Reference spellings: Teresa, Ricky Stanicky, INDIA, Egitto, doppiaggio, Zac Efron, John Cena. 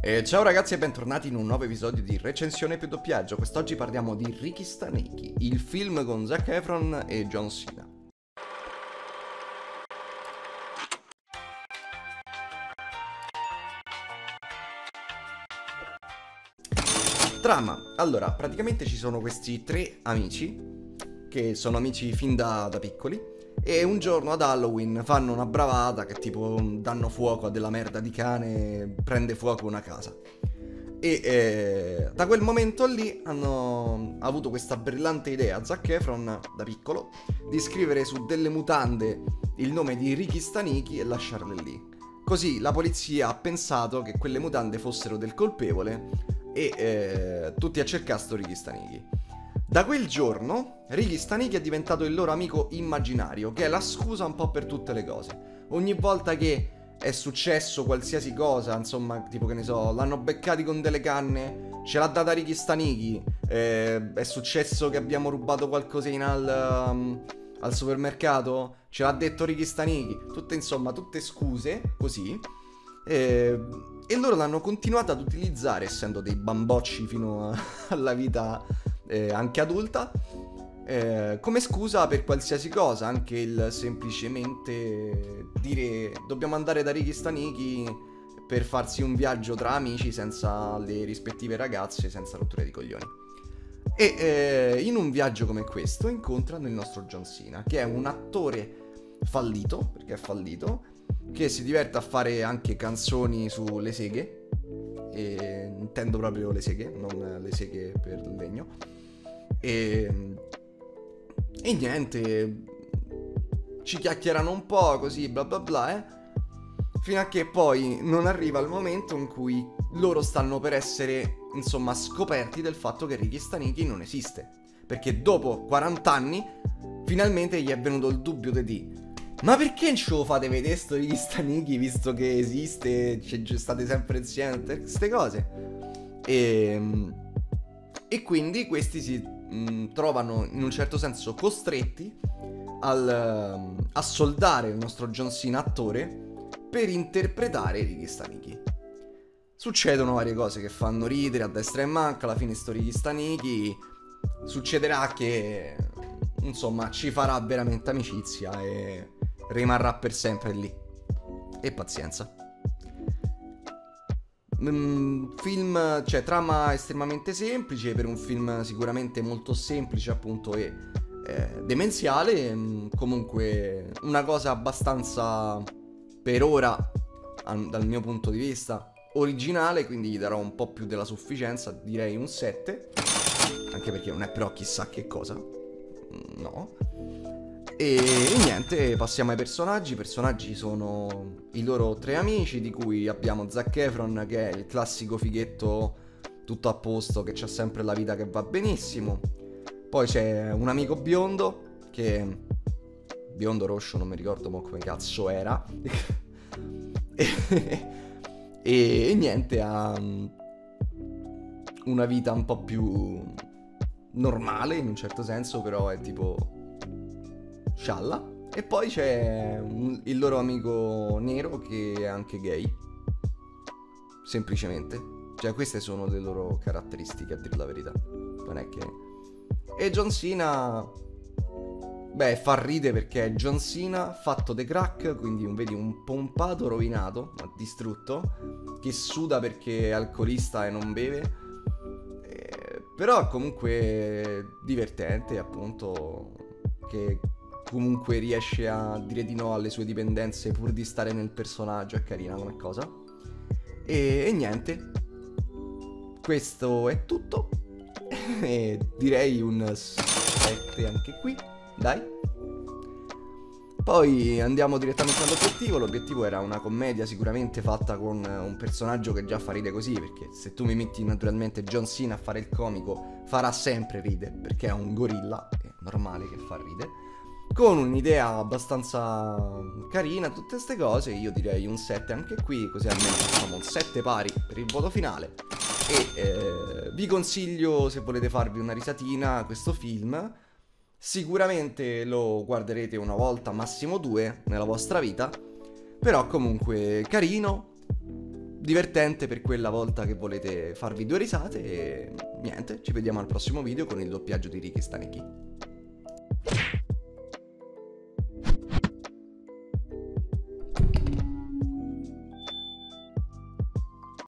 E ciao ragazzi e bentornati in un nuovo episodio di Recensione più Doppiaggio. Quest'oggi parliamo di Ricky Stanicky, il film con Zac Efron e John Cena. Trama. Allora, praticamente ci sono questi tre amici, che sono amici fin da piccoli, e un giorno ad Halloween fanno una bravata che tipo danno fuoco a della merda di cane, prende fuoco una casa. E da quel momento lì hanno avuto questa brillante idea, Zac Efron da piccolo, di scrivere su delle mutande il nome di Ricky Stanicky e lasciarle lì. Così la polizia ha pensato che quelle mutande fossero del colpevole e tutti a cercare sto Ricky Stanicky. Da quel giorno Ricky Stanicky è diventato il loro amico immaginario, che è la scusa un po' per tutte le cose. Ogni volta che è successo qualsiasi cosa, insomma, tipo che ne so, l'hanno beccati con delle canne, ce l'ha data Ricky Stanicky, è successo che abbiamo rubato qualcosina al supermercato, ce l'ha detto Ricky Stanicky, tutte scuse così. E loro l'hanno continuata ad utilizzare, essendo dei bambocci fino alla vita anche adulta, come scusa per qualsiasi cosa. Anche il semplicemente dire dobbiamo andare da Ricky Stanicky per farsi un viaggio tra amici senza le rispettive ragazze, senza rotture di coglioni. E in un viaggio come questo incontrano il nostro John Cena, che è un attore fallito, perché è fallito, che si diverte a fare anche canzoni sulle seghe, e intendo proprio le seghe, non le seghe per il legno. E niente, ci chiacchierano un po' così bla bla bla, fino a che poi non arriva il momento in cui loro stanno per essere, insomma, scoperti del fatto che Ricky Stanicky non esiste, perché dopo 40 anni finalmente gli è venuto il dubbio di ma perché non ce lo fate vedere sto Ricky Stanicky, visto che esiste, state sempre insieme, queste cose. E quindi questi si trovano in un certo senso costretti a soldare il nostro John Cena attore per interpretare Ricky Stanicky. Succedono varie cose che fanno ridere a destra e manca. Alla fine sto Ricky Stanicky succederà che, insomma, ci farà veramente amicizia e rimarrà per sempre lì. E pazienza. Film, cioè trama estremamente semplice per un film sicuramente molto semplice, appunto, e demenziale. Comunque una cosa abbastanza, per ora, dal mio punto di vista, originale, quindi gli darò un po' più della sufficienza, direi un 7, anche perché non è però chissà che cosa, no. E niente, passiamo ai personaggi. I personaggi sono i loro tre amici, di cui abbiamo Zac Efron, che è il classico fighetto tutto a posto, che c'ha sempre la vita che va benissimo. Poi c'è un amico biondo, che biondo rosso, non mi ricordo mo come cazzo era. e niente, ha una vita un po' più normale in un certo senso, però è tipo scialla. E poi c'è il loro amico nero, che è anche gay, semplicemente. Cioè queste sono le loro caratteristiche, a dire la verità, non è che... E John Cena, beh, fa ride perché è John Cena fatto de crack, quindi vedi un pompato rovinato, ma distrutto, che suda perché è alcolista e non beve, però comunque divertente, appunto, che comunque riesce a dire di no alle sue dipendenze pur di stare nel personaggio. È carina come cosa. E niente, questo è tutto. E direi un 7 anche qui, dai. Poi andiamo direttamente all'obiettivo. L'obiettivo era una commedia sicuramente fatta con un personaggio che già fa ride così, perché se tu mi metti naturalmente John Cena a fare il comico farà sempre ride, perché è un gorilla, è normale che fa ride, con un'idea abbastanza carina, tutte queste cose. Io direi un 7 anche qui, così almeno facciamo un 7 pari per il voto finale. E vi consiglio, se volete farvi una risatina, questo film. Sicuramente lo guarderete una volta, massimo due, nella vostra vita, però comunque carino, divertente per quella volta che volete farvi due risate. E niente, ci vediamo al prossimo video con il doppiaggio di Ricky Stanicky.